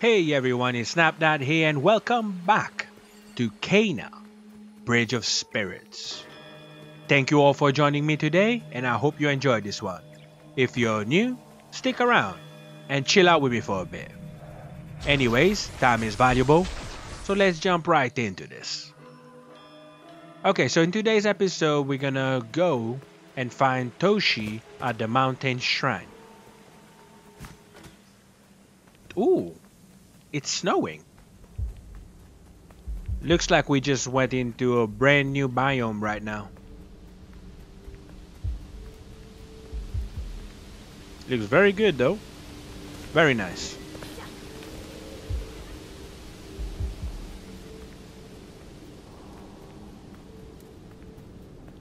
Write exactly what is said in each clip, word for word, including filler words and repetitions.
Hey everyone, it's SnapDad here and welcome back to Kena Bridge of Spirits. Thank you all for joining me today and I hope you enjoyed this one. If you're new, stick around and chill out with me for a bit. Anyways, time is valuable, so let's jump right into this. Okay, so in today's episode we're gonna go and find Toshi at the mountain shrine. Ooh! It's snowing. Looks like we just went into a brand new biome right now. Looks very good though. Very nice.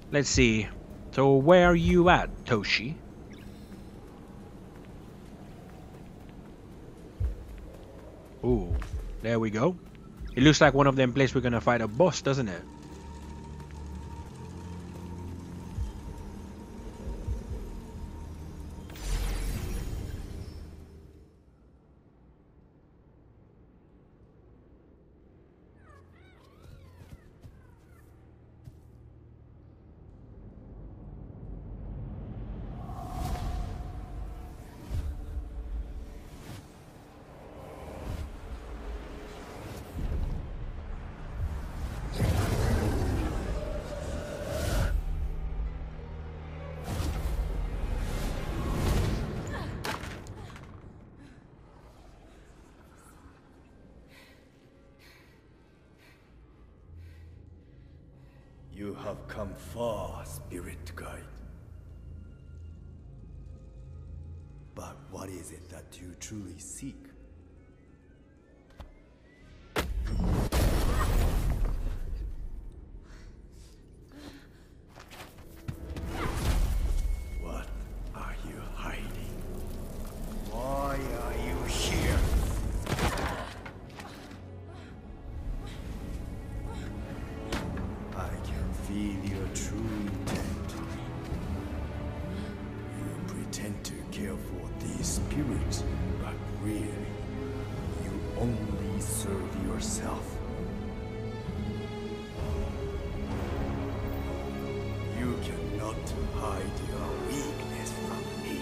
Let's see. So where are you at, Toshi? Ooh, there we go. It looks like one of them places we're gonna fight a boss, doesn't it? You have come far, Spirit Guide. But what is it that you truly seek? What are you hiding? Why are you here? Feel your true intent. You pretend to care for these spirits, but really, you only serve yourself. You cannot hide your weakness from me.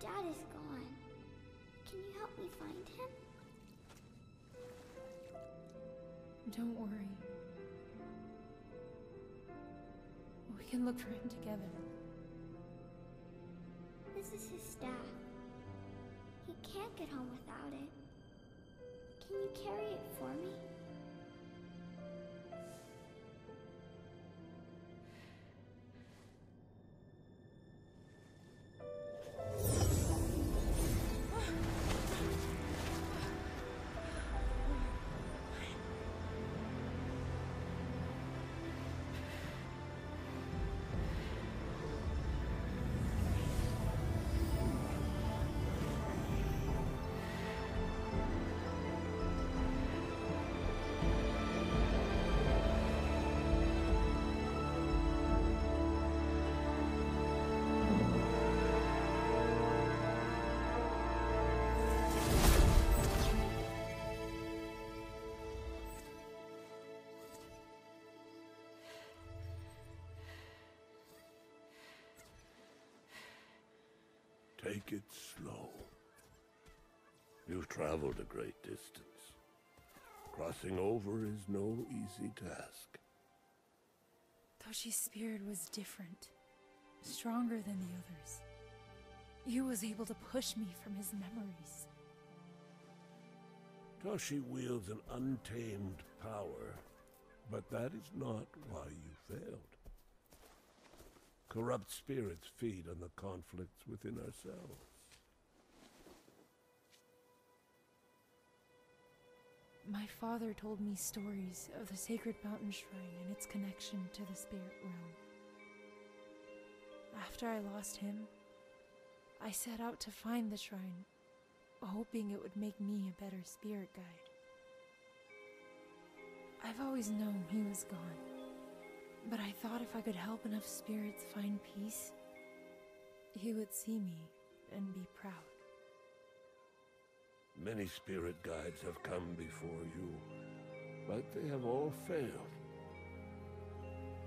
Dad is gone. Can you help me find him? Don't worry. We can look for him together. This is his staff. He can't get home without it. Can you carry it for me? Take it slow. You've traveled a great distance. Crossing over is no easy task. Toshi's spirit was different, stronger than the others. He was able to push me from his memories. Toshi wields an untamed power, but that is not why you failed. Corrupt spirits feed on the conflicts within ourselves. My father told me stories of the Sacred Mountain Shrine and its connection to the spirit realm. After I lost him, I set out to find the shrine, hoping it would make me a better spirit guide. I've always known he was gone, but I thought if I could help enough spirits find peace, he would see me and be proud. Many spirit guides have come before you, but they have all failed.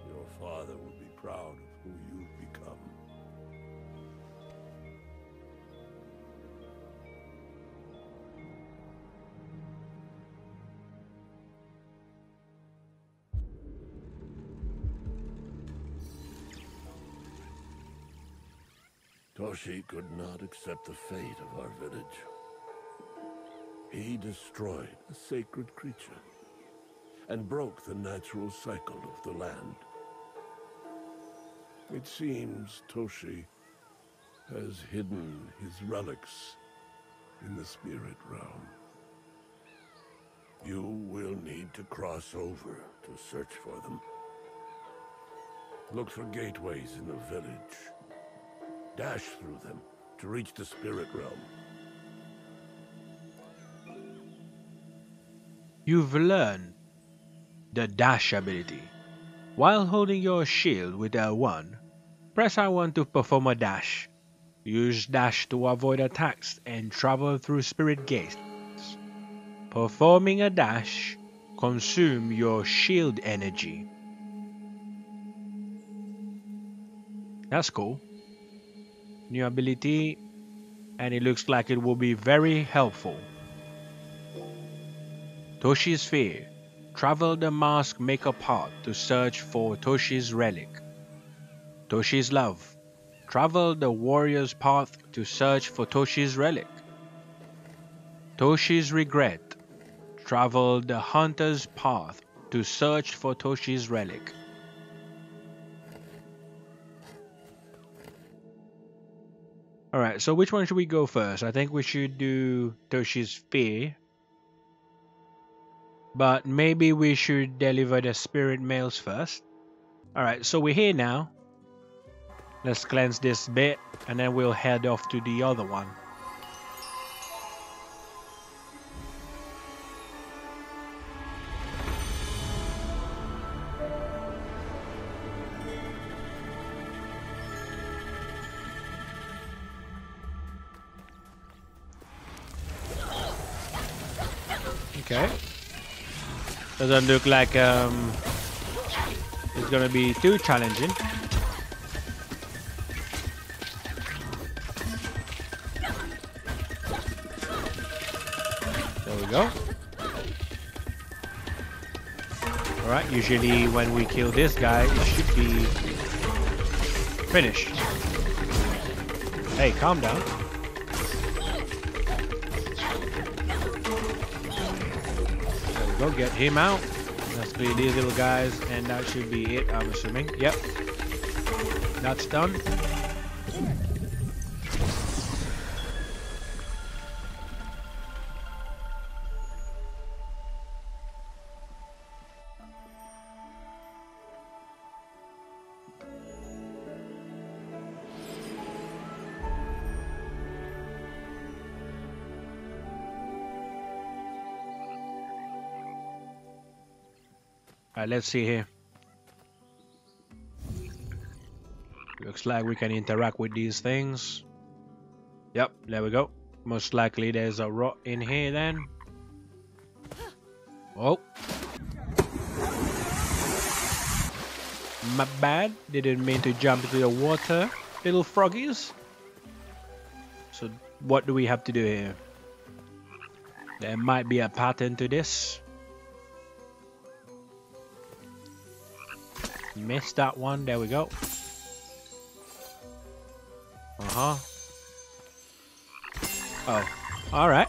Your father will be proud of who you've become. Toshi could not accept the fate of our village. He destroyed a sacred creature and broke the natural cycle of the land. It seems Toshi has hidden his relics in the spirit realm. You will need to cross over to search for them. Look for gateways in the village. Dash through them to reach the spirit realm. You've learned the dash ability. While holding your shield with L one, press R one to perform a dash. Use dash to avoid attacks and travel through spirit gates. Performing a dash consumes your shield energy. That's cool. New ability, and it looks like it will be very helpful. Toshi's Fear. Travel the Mask Maker path to search for Toshi's relic. Toshi's Love. Travel the Warrior's path to search for Toshi's relic. Toshi's Regret. Travel the Hunter's path to search for Toshi's relic. Alright, so which one should we go first? I think we should do Toshi's Fear. But maybe we should deliver the spirit mails first. Alright, so we're here now. Let's cleanse this bit and then we'll head off to the other one. Okay. Doesn't look like um, it's gonna be too challenging. There we go. Alright, usually when we kill this guy, it should be finished. Hey, calm down. Go get him out. Let's clear these little guys, and that should be it, I'm assuming. Yep. That's done. Alright, let's see here. Looks like we can interact with these things. Yep, there we go. Most likely there's a rot in here then. Oh. My bad. Didn't mean to jump into the water, little froggies. So what do we have to do here? There might be a pattern to this. Missed that one, there we go. Uh-huh. Oh, alright.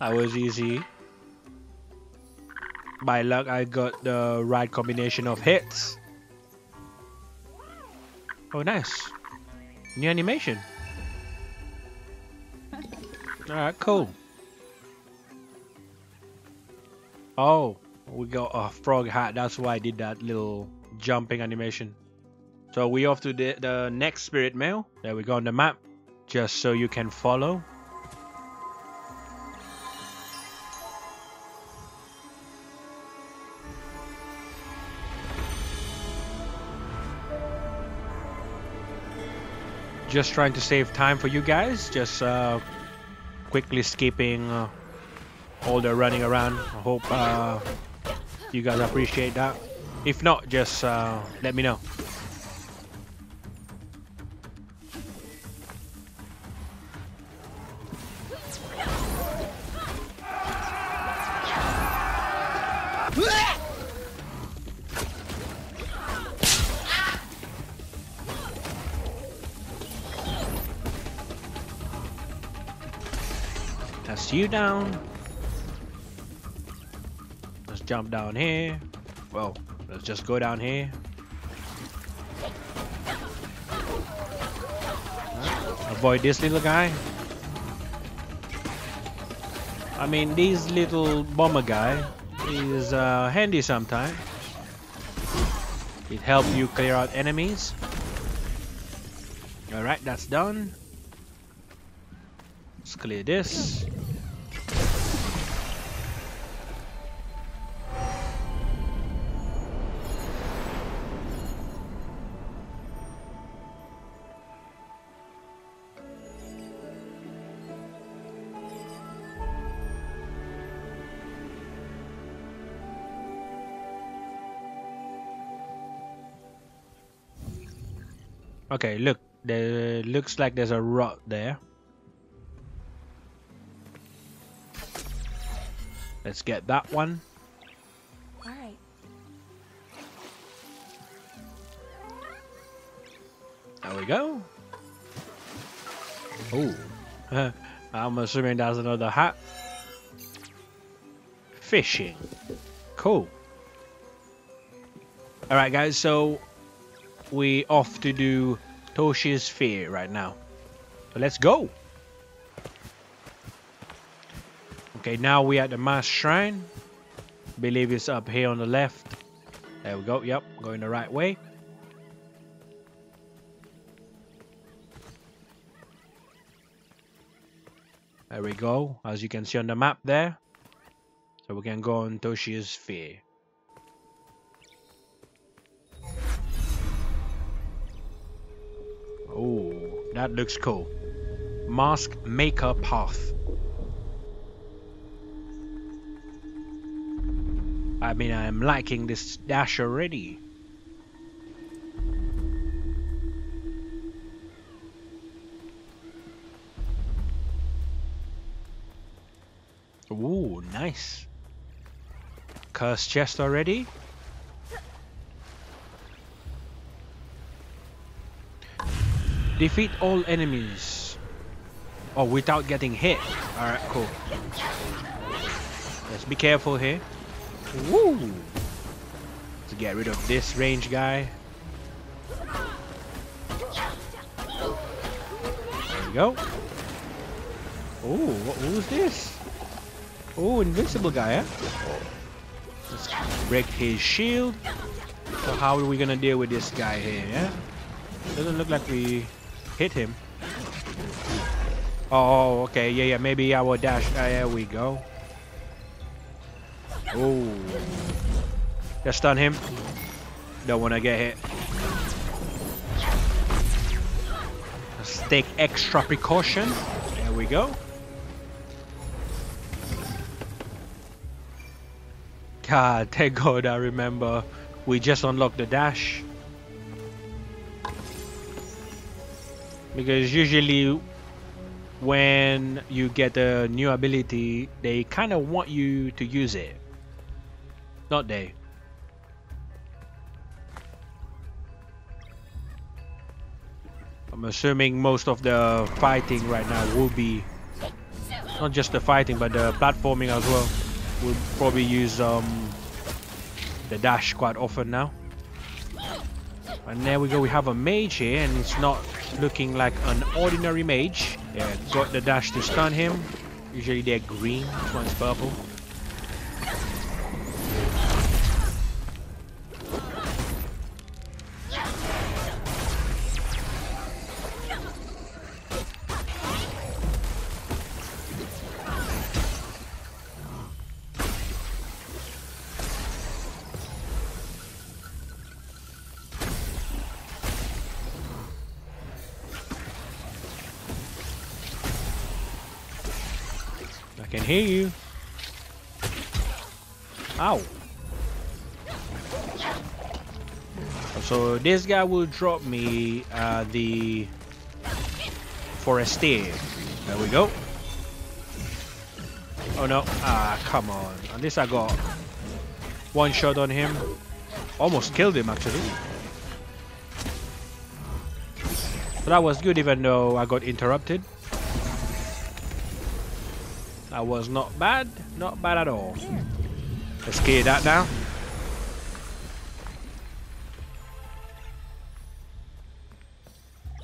That was easy. By luck, I got the right combination of hits. Oh, nice. New animation. Alright, cool. Oh, we got a frog hat. That's why I did that little jumping animation. So we off to the, the next spirit mail. There we go on the map. Just so you can follow. Just trying to save time for you guys. Just uh, quickly skipping uh, all the running around. I hope uh, you guys appreciate that. If not, just uh, let me know. That's you down. Let's jump down here. Well, let's just go down here. Avoid this little guy. I mean, this little bomber guy is uh, handy sometimes. It helps you clear out enemies. Alright, that's done. Let's clear this. Okay, look, there looks like there's a rod there. Let's get that one. All right. There we go. Oh, I'm assuming that's another hat. Fishing. Cool. All right, guys. So we off to do Toshi's Fear right now. So let's go. Okay, now we at the Mask Shrine. Believe it's up here on the left. There we go. Yep, going the right way. There we go. As you can see on the map there. So we can go on Toshi's Fear. Oh, that looks cool. Mask Maker path. I mean, I'm liking this dash already. Ooh, nice. Cursed chest already. Defeat all enemies. Oh, without getting hit. Alright, cool. Let's be careful here. Woo! Let's get rid of this range guy. There we go. Oh, who's this? Oh, invincible guy, eh? Let's break his shield. So how are we gonna deal with this guy here, yeah? Doesn't look like we hit him. Oh, okay, yeah, yeah, maybe I will dash. Ah, there we go. Oh, just stun him. Don't want to get hit. Let's take extra precaution. There we go. God, thank God I remember. We just unlocked the dash. Because usually when you get a new ability, they kind of want you to use it. Not they. I'm assuming most of the fighting right now will be, not just the fighting, but the platforming as well. We'll probably use um, the dash quite often now. And there we go, we have a mage here, and it's not looking like an ordinary mage. Yeah, got the dash to stun him. Usually they're green, this one's purple. Hear you. Ow. So this guy will drop me uh, the forestier. There we go. Oh no. Ah, come on. At least I got one shot on him. Almost killed him actually. But that was good even though I got interrupted. That was not bad, not bad at all. Let's clear that now.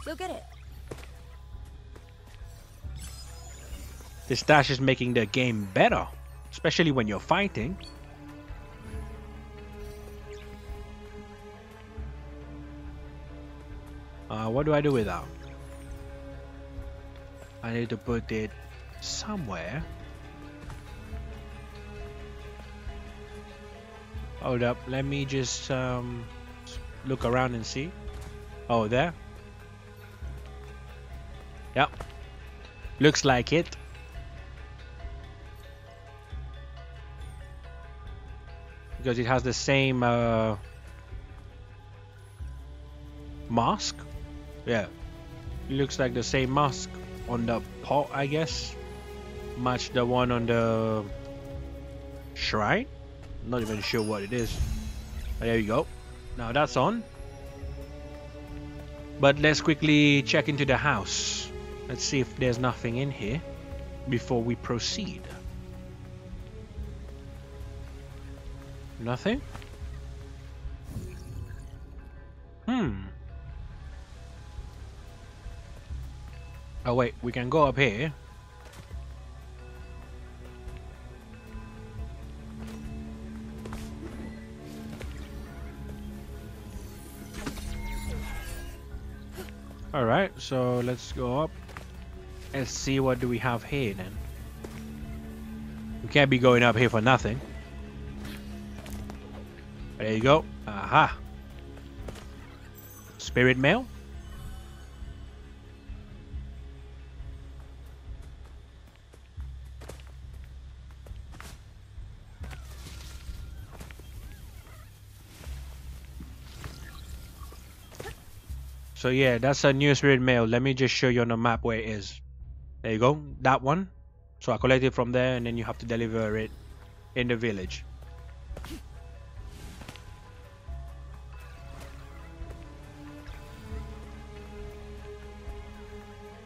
Go get it. This dash is making the game better, especially when you're fighting. Uh, what do I do with that? I need to put it somewhere. Hold up, let me just um, look around and see. Oh, there. Yep. Looks like it. Because it has the same uh, mask. Yeah. It looks like the same mask on the pot, I guess. Match the one on the shrine. Not even sure what it is. But there you go. Now that's on. But let's quickly check into the house. Let's see if there's nothing in here before we proceed. Nothing? Hmm. Oh wait, we can go up here. Alright, so let's go up and see what do we have here then. We can't be going up here for nothing. There you go. Aha. Spirit mail. So yeah, that's a new spirit mail. Let me just show you on the map where it is. There you go, that one. So I collect it from there and then you have to deliver it in the village.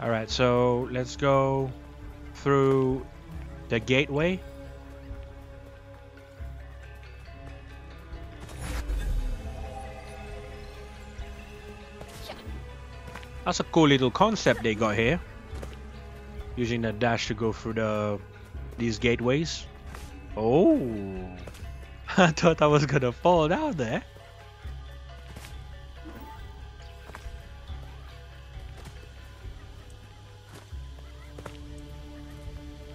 Alright, so let's go through the gateway. That's a cool little concept they got here. Using the dash to go through the these gateways. Oh, I thought I was gonna fall down there.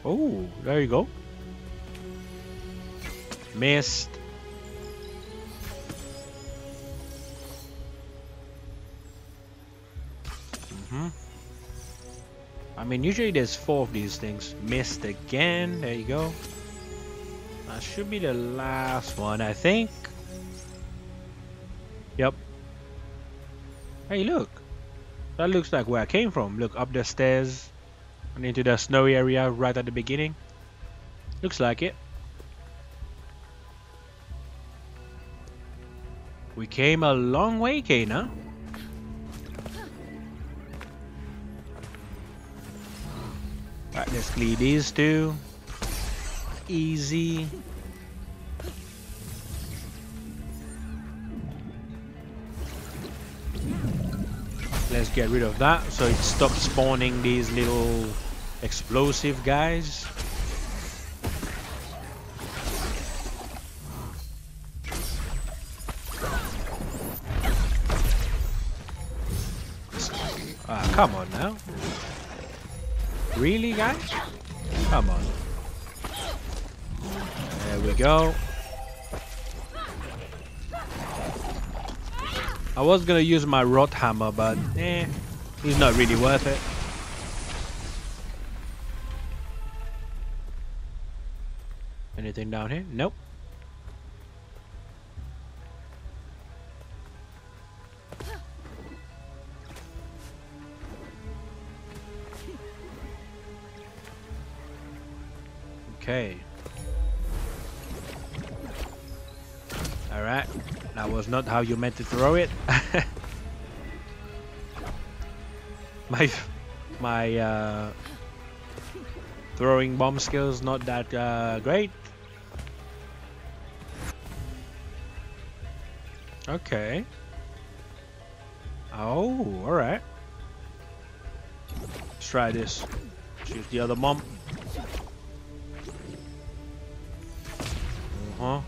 Oh, there you go. Missed. I mean, usually there's four of these things. Missed again. There you go. That should be the last one, I think. Yep. Hey, look. That looks like where I came from. Look, up the stairs. And into the snowy area right at the beginning. Looks like it. We came a long way, Kena. Right, let's clear these two. Easy. Let's get rid of that so it stops spawning these little explosive guys. Ah, come on now. Really, guys? Come on. There we go. I was gonna use my rot hammer, but eh, it's not really worth it. Anything down here? Nope. Okay. All right. That was not how you meant to throw it. my my uh, throwing bomb skills not that uh, great. Okay. Oh, all right. Let's try this. Shoot the other bomb. Uh huh.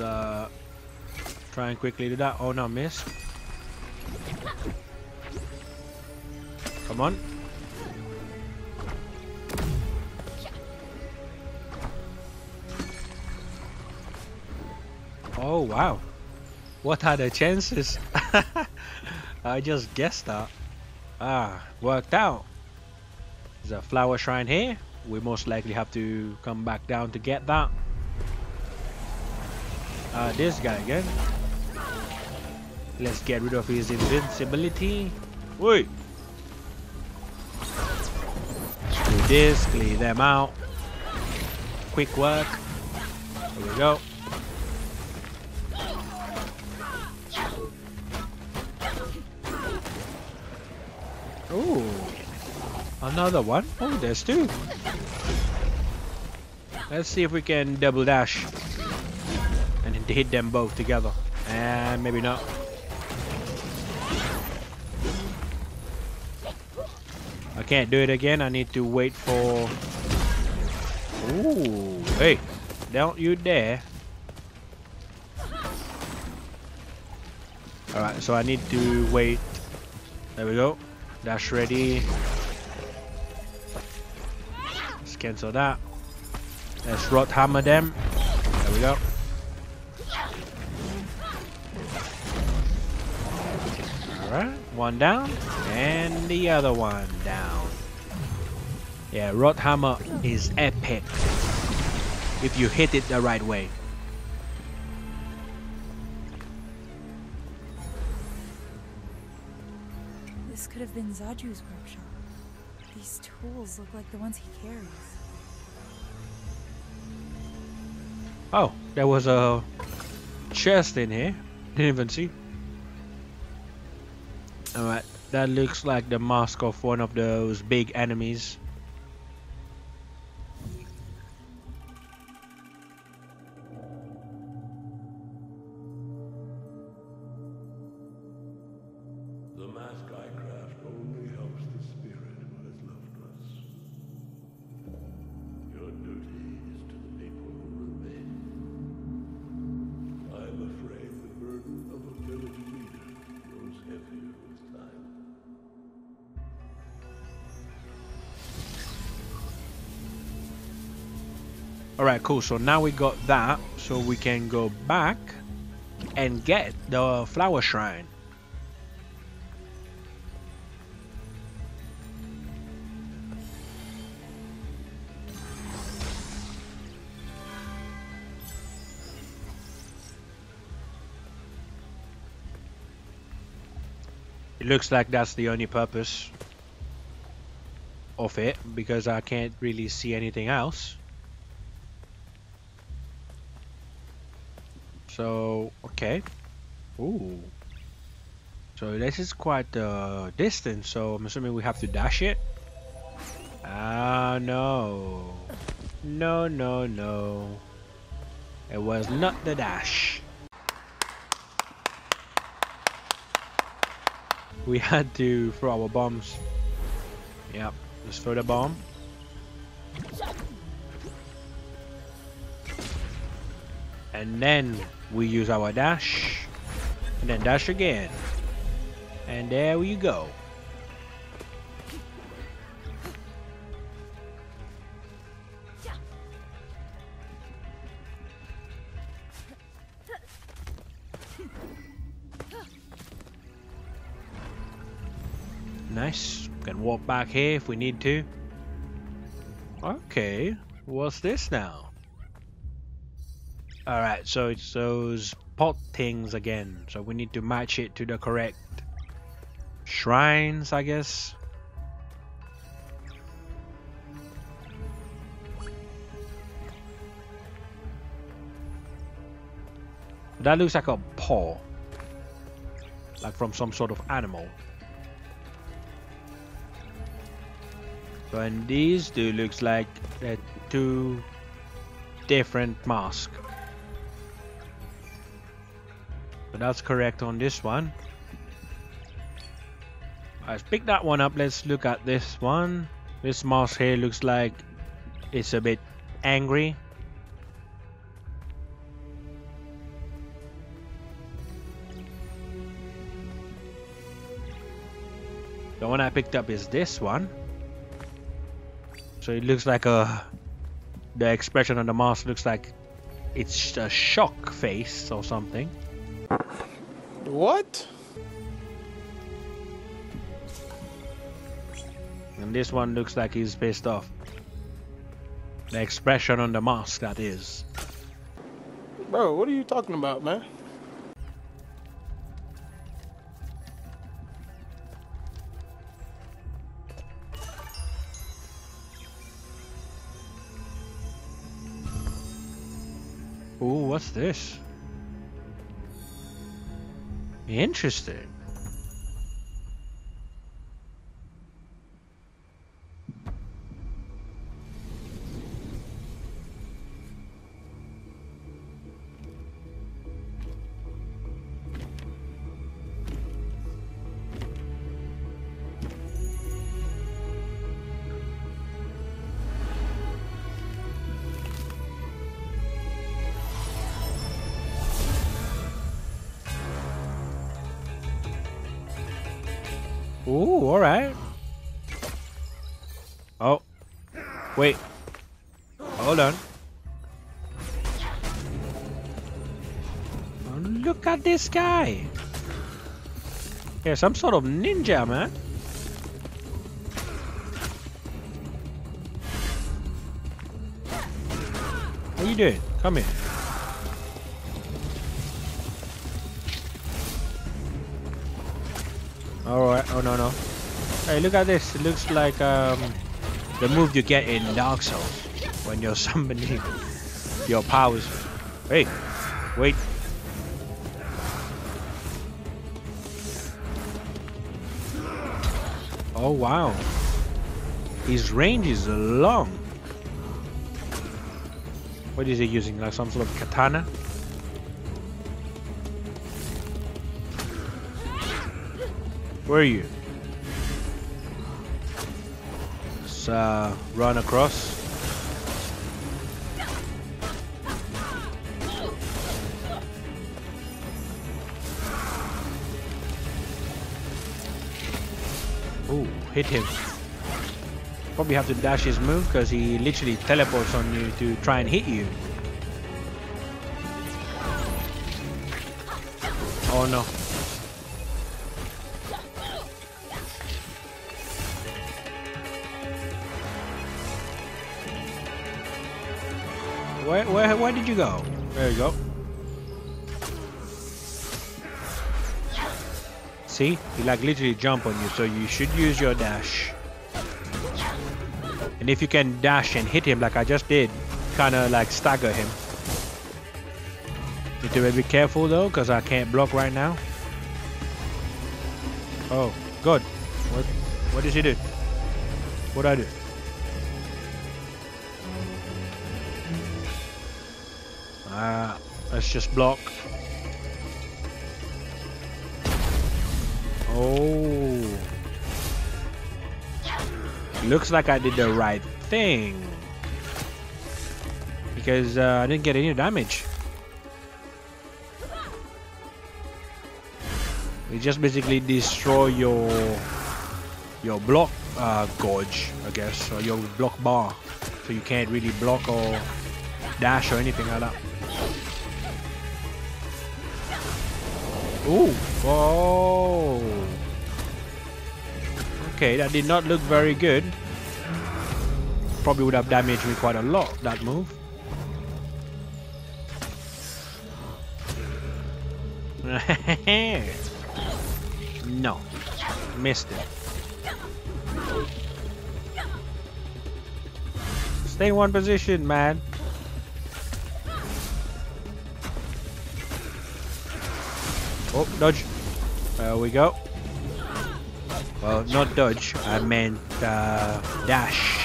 Uh, try and quickly do that. Oh no, miss. Come on. Oh wow. What are the chances? I just guessed that. Ah, worked out. There's a flower shrine here. We most likely have to come back down to get that. Uh, this guy again. Let's get rid of his invincibility. Wait. Do this, clear them out. Quick work. Here we go. Ooh. Another one. Oh, there's two. Let's see if we can double dash. To hit them both together, and maybe not. I can't do it again. I need to wait for. Ooh, hey, don't you dare! All right, so I need to wait. There we go. Dash ready. Let's cancel that. Let's rot hammer them. There we go. Alright, one down, and the other one down. Yeah, rot hammer is epic if you hit it the right way. This could have been Zaju's workshop. These tools look like the ones he carries. Oh, there was a chest in here. Didn't even see. Alright, that looks like the mask of one of those big enemies. The mask I craft only helps the spirit who has left us. Your duty is to the people who remain. I am afraid the burden of a village leader grows heavier. Alright, cool. So now we got that, so we can go back and get the flower shrine. It looks like that's the only purpose of it, because I can't really see anything else. So, okay. Ooh. So this is quite a distance, so I'm assuming we have to dash it. Ah, no. No, no, no. It was not the dash. We had to throw our bombs. Yep, let's throw the bomb. And then we use our dash. And then dash again. And there we go. Nice. We can walk back here if we need to. Okay. What's this now? Alright, so it's those pot things again. So we need to match it to the correct shrines, I guess. That looks like a paw. Like from some sort of animal. So, and these two looks like they're two different masks. But that's correct on this one. Let's pick that one up. Let's look at this one. This mask here looks like it's a bit angry. The one I picked up is this one. So it looks like a, the expression on the mask looks like it's a shock face or something. What? And this one looks like he's pissed off. The expression on the mask, that is. Bro, what are you talking about, man? Ooh, what's this? Interesting. Ooh, alright. Oh. Wait. Hold on. Oh, look at this guy. Yeah, some sort of ninja, man. What are you doing? Come here. Alright, oh no, no. Hey, look at this. It looks like um, the move you get in Dark Souls when you're summoning your powers. Hey, wait. Oh wow. His range is long. What is he using? Like some sort of katana? Where are you? Let's uh, run across. Ooh, hit him. Probably have to dash his move because he literally teleports on you to try and hit you. Oh no. Where, where, where did you go? There you go. See? He like literally jump on you, so you should use your dash. And if you can dash and hit him like I just did, kind of like stagger him. Need to be careful though, because I can't block right now. Oh, good. What, what does he do? What'd I do? Ah, uh, let's just block. Oh. Looks like I did the right thing. Because uh, I didn't get any damage. You just basically destroy your your block uh, gauge, I guess, or your block bar. So you can't really block or dash or anything like that. Ooh, whoa. Okay, that did not look very good. Probably would have damaged me quite a lot, that move. No, missed it. Stay in one position, man. Oh, dodge. There we go. Well, not dodge. I meant uh, dash.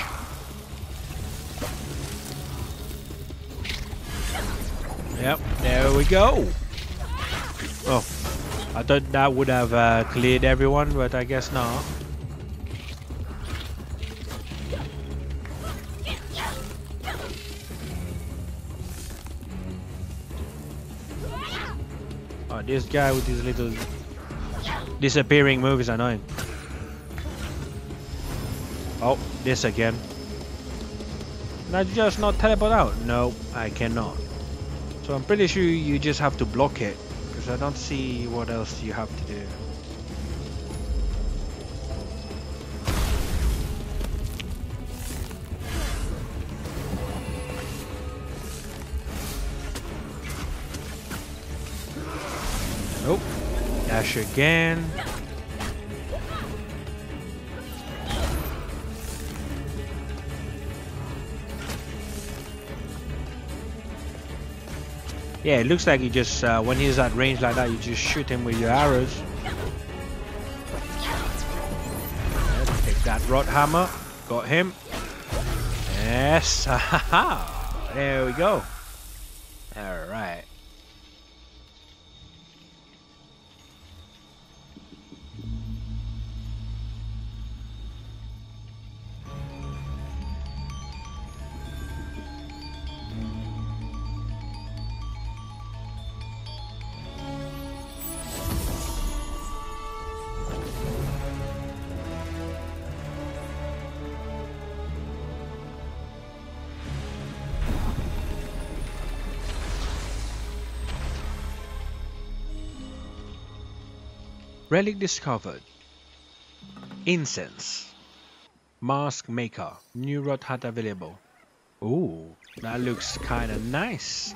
Yep, there we go. Oh. I thought that would have uh, cleared everyone, but I guess not. Oh, this guy with his little disappearing move is annoying. Oh, this again. Can I just not teleport out? No, I cannot. So I'm pretty sure you just have to block it. I don't see what else you have to do. Nope. Dash again. Yeah, it looks like you just, uh, when he's at range like that, you just shoot him with your arrows. Yeah, take that rod hammer. Got him. Yes, haha. There we go. Alright. Relic discovered. Incense. Mask Maker. New rod hat available. Ooh, that looks kind of nice.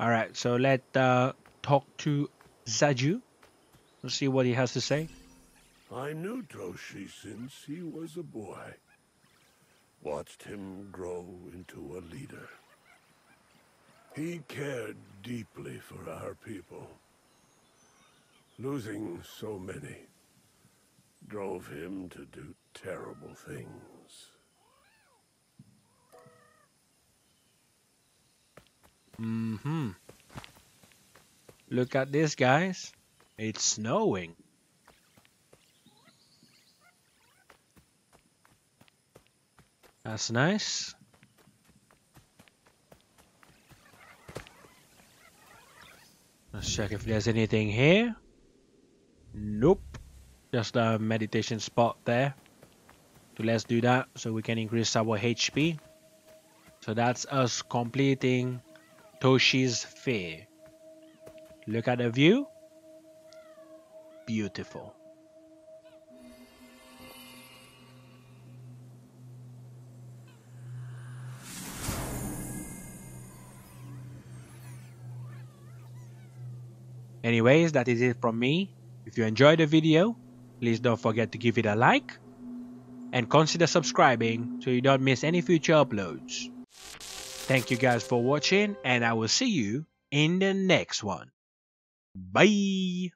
Alright, so let's uh, talk to Zaju. Let's see what he has to say. I knew Toshi since he was a boy. Watched him grow into a leader. He cared deeply for our people. Losing so many drove him to do terrible things. Mm-hmm. Look at this, guys. It's snowing. That's nice. Let's check if there's anything here. Nope. Just a meditation spot there. So let's do that so we can increase our H P. So that's us completing Toshi's Fear. Look at the view. Beautiful. Anyways, that is it from me. If you enjoyed the video, please don't forget to give it a like and consider subscribing so you don't miss any future uploads. Thank you guys for watching, and I will see you in the next one. Bye!